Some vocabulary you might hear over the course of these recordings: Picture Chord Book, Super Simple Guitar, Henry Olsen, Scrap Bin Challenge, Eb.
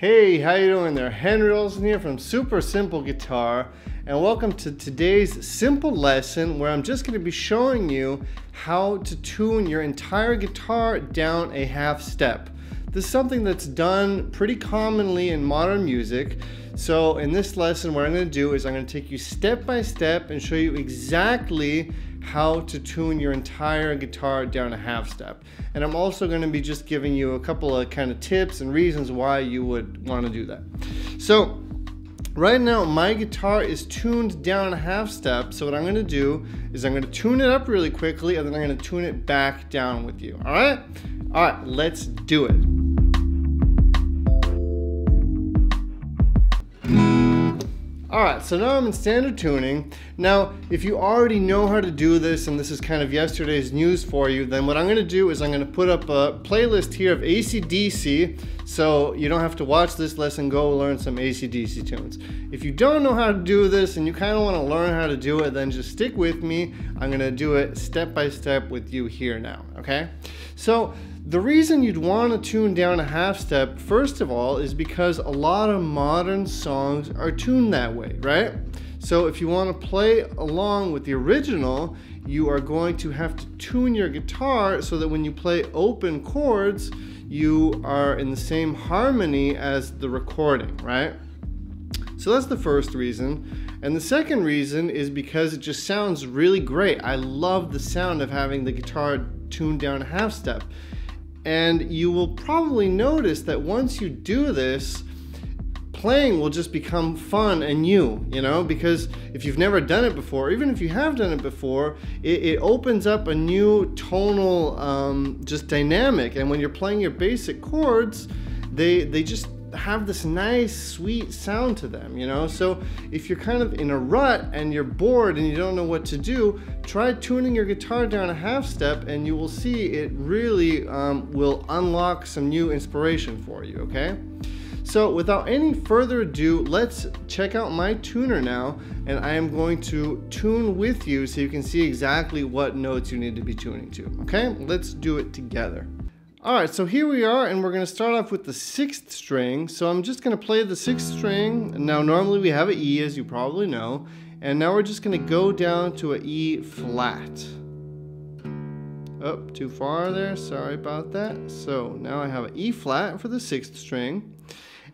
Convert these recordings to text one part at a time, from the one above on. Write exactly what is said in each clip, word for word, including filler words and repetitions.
Hey, how you doing there? Henry Olsen here from Super Simple Guitar, and welcome to today's simple lesson where I'm just going to be showing you how to tune your entire guitar down a half step. This is something that's done pretty commonly in modern music. So in this lesson, what I'm going to do is I'm going to take you step by step and show you exactly how to tune your entire guitar down a half step. And I'm also going to be just giving you a couple of kind of tips and reasons why you would want to do that. So right now my guitar is tuned down a half step. So what I'm going to do is I'm going to tune it up really quickly, and then I'm going to tune it back down with you. All right? All right, let's do it. All right, so now I'm in standard tuning. Now, if you already know how to do this, and this is kind of yesterday's news for you, then what I'm gonna do is I'm gonna put up a playlist here of A C D C, so you don't have to watch this lesson, go learn some A C D C tunes. If you don't know how to do this and you kind of want to learn how to do it, then just stick with me. I'm gonna do it step by step with you here now, okay? So the reason you'd want to tune down a half step, first of all, is because a lot of modern songs are tuned that way, right? So if you want to play along with the original, you are going to have to tune your guitar so that when you play open chords, you are in the same harmony as the recording, right? So that's the first reason. And the second reason is because it just sounds really great. I love the sound of having the guitar tuned down a half step. And you will probably notice that once you do this, playing will just become fun and new, you know, because if you've never done it before, even if you have done it before, it, it opens up a new tonal um, just dynamic. And when you're playing your basic chords, they, they just have this nice, sweet sound to them, you know? So if you're kind of in a rut and you're bored and you don't know what to do, try tuning your guitar down a half step and you will see it really um, will unlock some new inspiration for you, okay? So without any further ado, let's check out my tuner now, and I am going to tune with you so you can see exactly what notes you need to be tuning to, okay? Let's do it together. All right, so here we are, and we're going to start off with the sixth string. So I'm just going to play the sixth string. Now, normally we have an E, as you probably know, and now we're just going to go down to an E flat. Oh, too far there. Sorry about that. So now I have an E flat for the sixth string,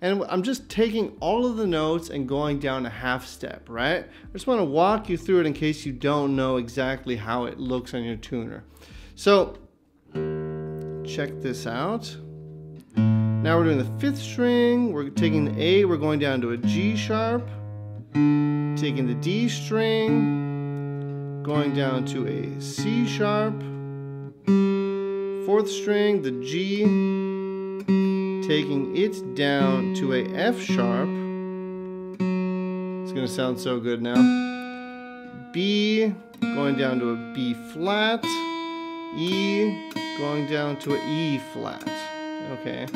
and I'm just taking all of the notes and going down a half step, right? I just want to walk you through it in case you don't know exactly how it looks on your tuner. So check this out. Now we're doing the fifth string, we're taking the A, we're going down to a G sharp, taking the D string, going down to a C sharp, fourth string, the G, taking it down to a F sharp, it's gonna sound so good now, B, going down to a B flat, E, going down to an E flat, okay?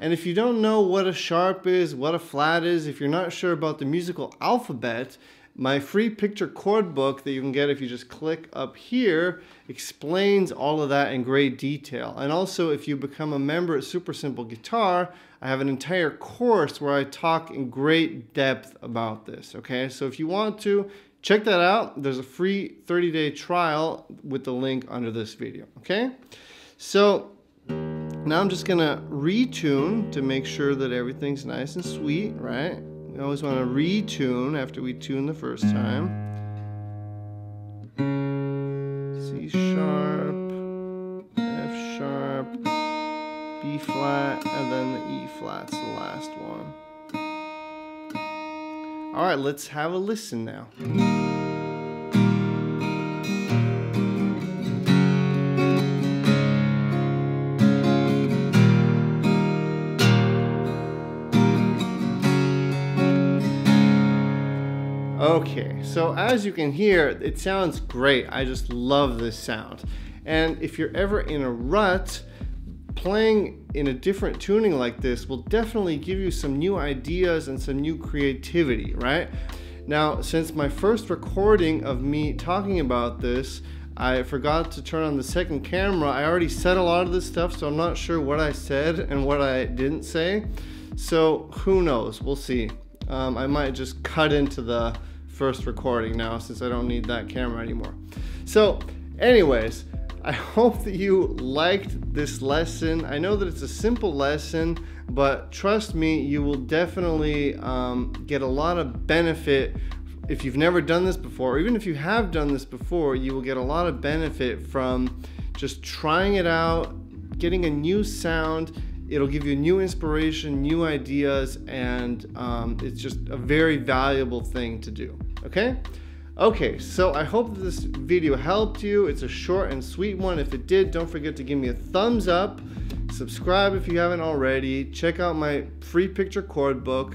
And if you don't know what a sharp is, what a flat is, if you're not sure about the musical alphabet, my free picture chord book that you can get if you just click up here explains all of that in great detail. And also, if you become a member at Super Simple Guitar, I have an entire course where I talk in great depth about this, okay? So if you want to, check that out. There's a free thirty day trial with the link under this video, okay? So now I'm just gonna retune to make sure that everything's nice and sweet, right? We always wanna retune after we tune the first time. C sharp, F sharp, B flat, and then the E flat's the last one. All right, let's have a listen now. Okay, so as you can hear, it sounds great. I just love this sound. And if you're ever in a rut, playing in a different tuning like this will definitely give you some new ideas and some new creativity, right? Now, since my first recording of me talking about this, I forgot to turn on the second camera. I already said a lot of this stuff, so I'm not sure what I said and what I didn't say. So who knows, we'll see. Um, I might just cut into the first recording now since I don't need that camera anymore. So anyways, I hope that you liked this lesson. I know that it's a simple lesson, but trust me, you will definitely um, get a lot of benefit. If you've never done this before, or even if you have done this before, you will get a lot of benefit from just trying it out, getting a new sound. It'll give you new inspiration, new ideas, and um, it's just a very valuable thing to do, okay? Okay, so I hope that this video helped you. It's a short and sweet one. If it did, don't forget to give me a thumbs up, subscribe if you haven't already, check out my free picture chord book,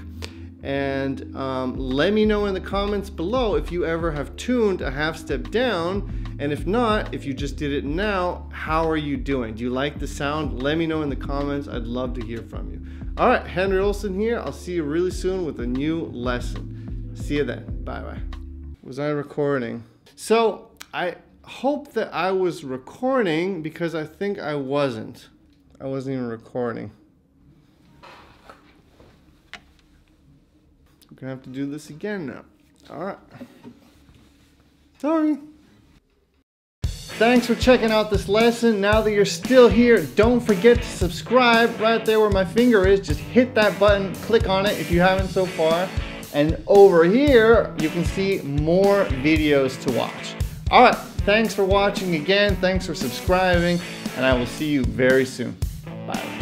and um, let me know in the comments below if you ever have tuned a half step down, and if not, if you just did it now, how are you doing? Do you like the sound? Let me know in the comments. I'd love to hear from you. All right, Henry Olsen here. I'll see you really soon with a new lesson. See you then. Bye-bye. Was I recording? So I hope that I was recording, because I think I wasn't. I wasn't even recording. Gonna have to do this again now. All right. Sorry. Thanks for checking out this lesson. Now that you're still here, don't forget to subscribe right there where my finger is. Just hit that button, click on it if you haven't so far. And over here, you can see more videos to watch. All right. Thanks for watching again. Thanks for subscribing. And I will see you very soon. Bye.